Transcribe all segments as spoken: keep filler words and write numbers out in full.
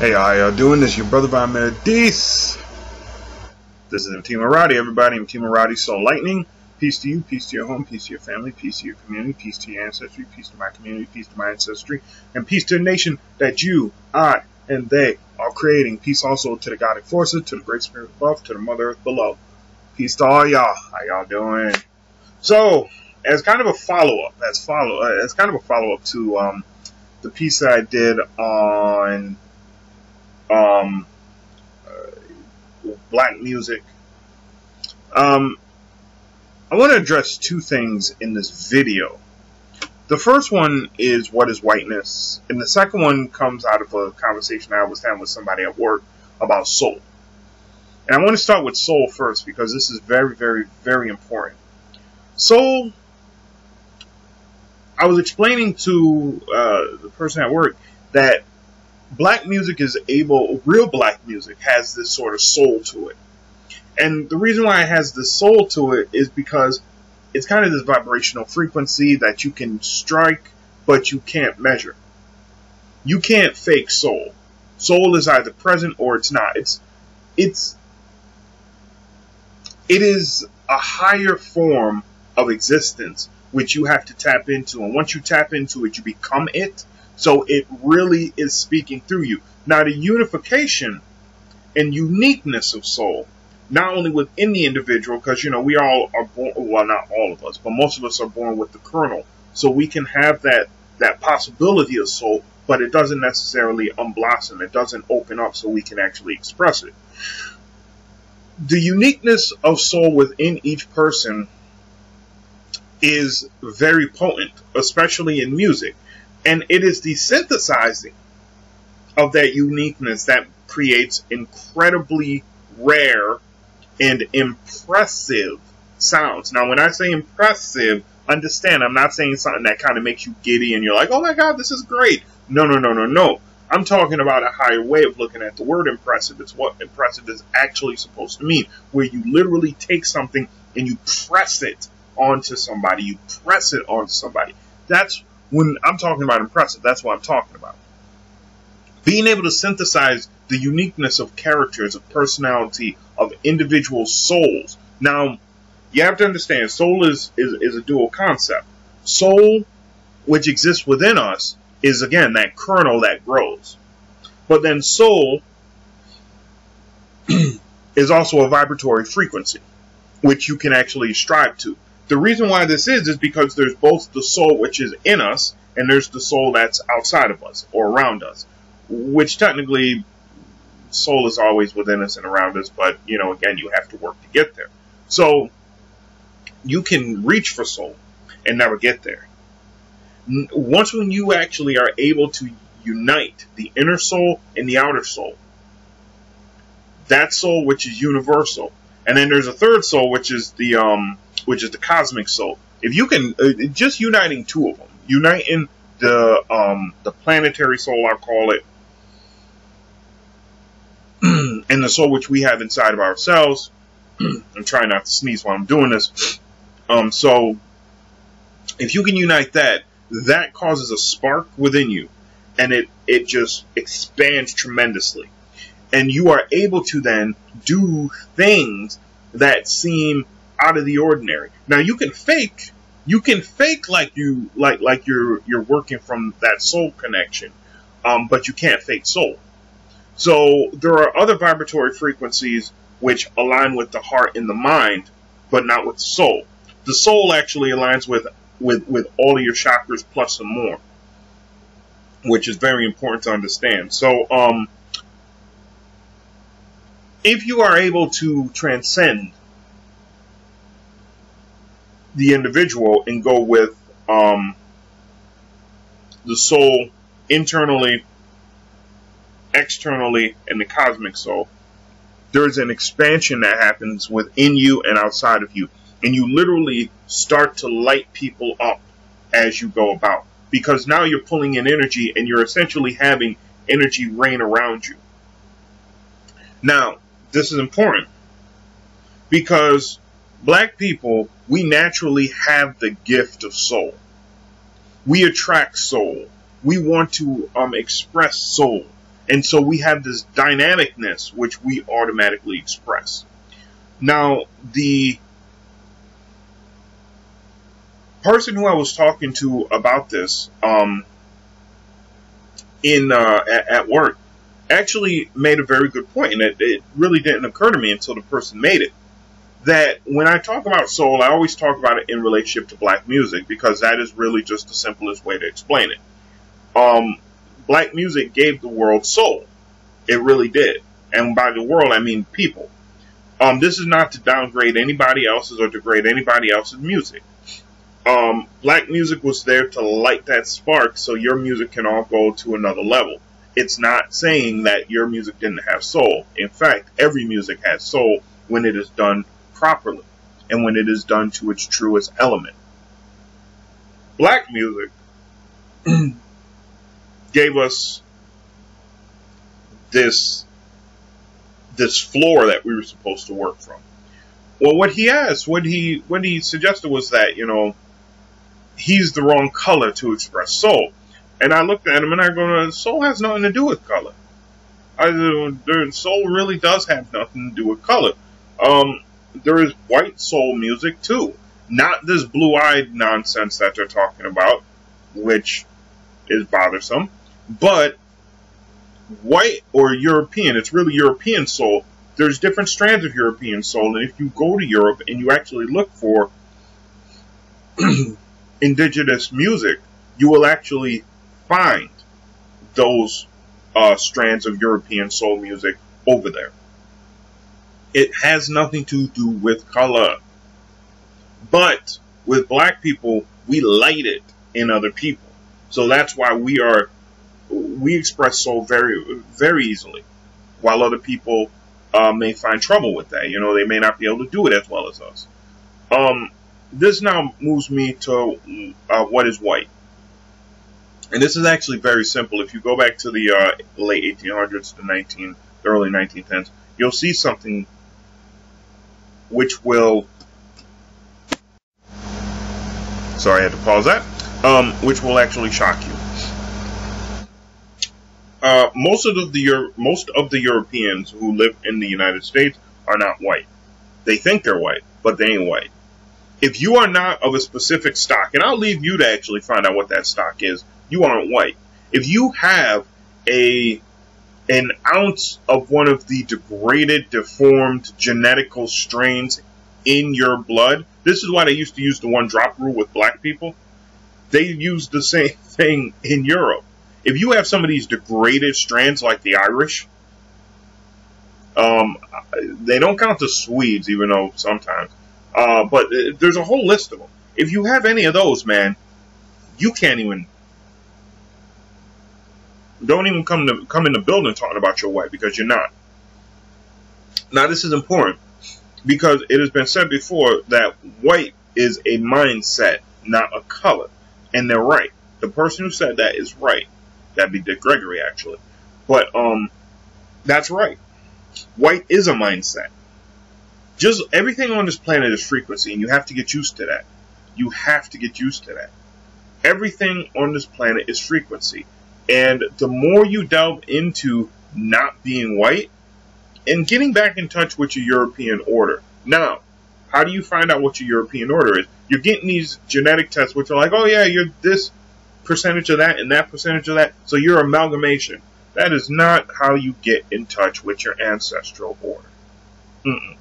Hey, how y'all doing? This is your brother by Medis. This is Mtima Radi, everybody. Mtima Radi, Soul Lightning. Peace to you, peace to your home, peace to your family, peace to your community, peace to your ancestry, peace to my community, peace to my ancestry, and peace to the nation that you, I, and they are creating. Peace also to the Godhead forces, to the Great Spirit above, to the Mother Earth below. Peace to all y'all. How y'all doing? So, as kind of a follow-up, as follow, uh, as kind of a follow-up to um, the piece that I did on um uh, black music, um I want to address two things in this video. The first one is what is whiteness, and the second one comes out of a conversation I was having with somebody at work about soul. And I want to start with soul first, because this is very, very, very important. Soul, I was explaining to uh, the person at work that black music is able, real black music has this sort of soul to it. And the reason why it has this soul to it is because it's kind of this vibrational frequency that you can strike, but you can't measure. You can't fake soul. Soul is either present or it's not. It's, it's, it is a higher form of existence, which you have to tap into. And once you tap into it, you become it. So it really is speaking through you. Now, the unification and uniqueness of soul, not only within the individual, because, you know, we all are born, well, not all of us, but most of us are born with the kernel. So we can have that, that possibility of soul, but it doesn't necessarily unblossom. It doesn't open up so we can actually express it. The uniqueness of soul within each person is very potent, especially in music. And it is the synthesizing of that uniqueness that creates incredibly rare and impressive sounds. Now, when I say impressive, understand, I'm not saying something that kind of makes you giddy and you're like, oh my God, this is great. No, no, no, no, no. I'm talking about a higher way of looking at the word impressive. It's what impressive is actually supposed to mean, where you literally take something and you press it onto somebody. You press it onto somebody. That's when I'm talking about impressive, that's what I'm talking about. Being able to synthesize the uniqueness of characters, of personality, of individual souls. Now, you have to understand, soul is, is, is a dual concept. Soul, which exists within us, is, again, that kernel that grows. But then soul is also a vibratory frequency, which you can actually strive to. The reason why this is, is because there's both the soul which is in us, and there's the soul that's outside of us, or around us, which technically, soul is always within us and around us, but, you know, again, you have to work to get there. So, you can reach for soul and never get there. Once when you actually are able to unite the inner soul and the outer soul, that soul which is universal, and then there's a third soul, which is the, um, which is the cosmic soul. If you can, uh, just uniting two of them, uniting the, um, the planetary soul, I'll call it, and the soul which we have inside of ourselves. I'm trying not to sneeze while I'm doing this. Um, so, if you can unite that, that causes a spark within you, and it, it just expands tremendously. And you are able to then do things that seem out of the ordinary. Now, you can fake, you can fake like you like like you're you're working from that soul connection, um, but you can't fake soul. So there are other vibratory frequencies which align with the heart and the mind, but not with the soul. The soul actually aligns with with with all of your chakras plus some more, which is very important to understand. So, um, if you are able to transcend the individual and go with um, the soul internally, externally, and the cosmic soul, there is an expansion that happens within you and outside of you, and you literally start to light people up as you go about, because now you're pulling in energy and you're essentially having energy rain around you. Now, this is important because black people, we naturally have the gift of soul. We attract soul. We want to um, express soul. And so we have this dynamicness which we automatically express. Now, the person who I was talking to about this um, in uh, at, at work actually made a very good point, and it, it really didn't occur to me until the person made it, that when I talk about soul, I always talk about it in relationship to black music, because that is really just the simplest way to explain it. Um, black music gave the world soul. It really did. And by the world, I mean people. Um, this is not to downgrade anybody else's or degrade anybody else's music. Um, black music was there to light that spark so your music can all go to another level. It's not saying that your music didn't have soul. In fact, every music has soul when it is done properly and when it is done to its truest element. Black music gave us this, this floor that we were supposed to work from. Well, what he asked, what he, what he suggested was that, you know, he's the wrong color to express soul. And I looked at him and I go, soul has nothing to do with color. I, soul really does have nothing to do with color. Um, there is white soul music too. Not this blue-eyed nonsense that they're talking about, which is bothersome. But white or European, it's really European soul. There's different strands of European soul. And if you go to Europe and you actually look for indigenous music, you will actually find those uh, strands of European soul music over there. It has nothing to do with color. But with black people, we light it in other people. So that's why we are, we express soul very, very easily, while other people uh, may find trouble with that. You know, they may not be able to do it as well as us. Um, this now moves me to uh, what is white. And this is actually very simple. If you go back to the uh, late eighteen hundreds to nineteen, the early nineteen tens, you'll see something which will, sorry, I had to pause that, um, which will actually shock you. Uh, most of the Euro most of the Europeans who live in the United States are not white. They think they're white, but they ain't white. If you are not of a specific stock, and I'll leave you to actually find out what that stock is, you aren't white. If you have a an ounce of one of the degraded, deformed, genetical strains in your blood, this is why they used to use the one drop rule with black people. They used the same thing in Europe. If you have some of these degraded strands like the Irish, um, they don't count the Swedes, even though sometimes, uh, but there's a whole list of them. If you have any of those, man, you can't even... Don't even come to come in the building talking about your white, because you're not. Now, this is important because it has been said before that white is a mindset, not a color. And they're right. The person who said that is right. That'd be Dick Gregory, actually. But um, that's right. White is a mindset. Just everything on this planet is frequency, and you have to get used to that. You have to get used to that. Everything on this planet is frequency. And the more you delve into not being white and getting back in touch with your European order. Now, how do you find out what your European order is? You're getting these genetic tests which are like, oh yeah, you're this percentage of that and that percentage of that. So you're amalgamation. That is not how you get in touch with your ancestral order. Mm-mm.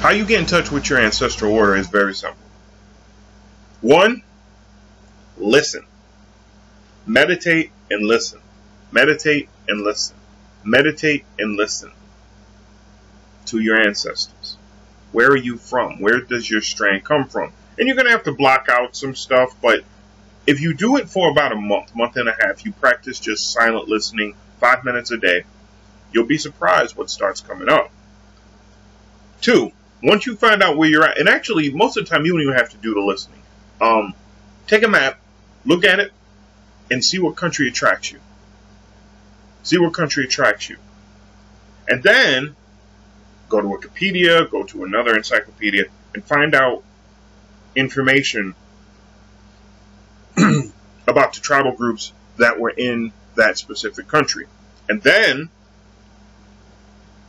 How you get in touch with your ancestral order is very simple. One, listen. Meditate and listen. Meditate and listen. Meditate and listen to your ancestors. Where are you from? Where does your strand come from? And you're going to have to block out some stuff, but if you do it for about a month, month and a half, you practice just silent listening five minutes a day, you'll be surprised what starts coming up. Two, once you find out where you're at, and actually most of the time you don't even have to do the listening. Um, take a map, look at it, and see what country attracts you. See what country attracts you. And then, go to Wikipedia, go to another encyclopedia, and find out information about the tribal groups that were in that specific country. And then,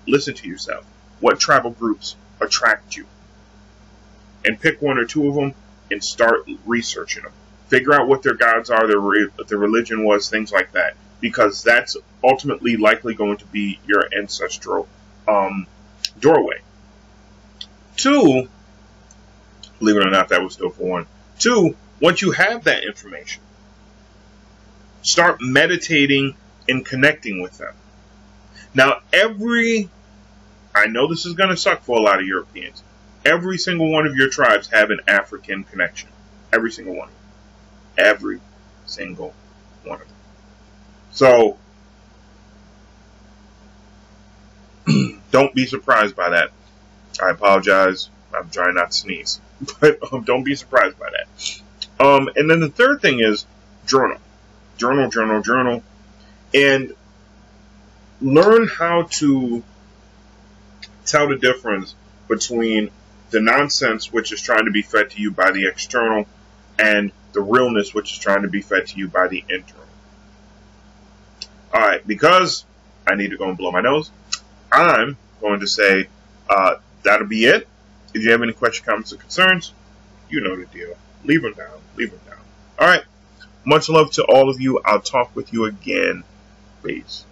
listen to yourself. What tribal groups attract you? And pick one or two of them and start researching them. Figure out what their gods are, their, re their religion was, things like that. Because that's ultimately likely going to be your ancestral um, doorway. Two, believe it or not, that was still for one. Two, once you have that information, start meditating and connecting with them. Now, every, I know this is going to suck for a lot of Europeans. Every single one of your tribes have an African connection. Every single one. Every single one of them. So, don't be surprised by that. I apologize. I'm trying not to sneeze. But um, don't be surprised by that. Um, and then the third thing is journal. Journal, journal, journal. And learn how to tell the difference between the nonsense, which is trying to be fed to you by the external, and the realness, which is trying to be fed to you by the internal. All right, because I need to go and blow my nose, I'm going to say uh, that'll be it. If you have any questions, comments, or concerns, you know the deal. Leave them down. Leave them down. All right. Much love to all of you. I'll talk with you again. Peace.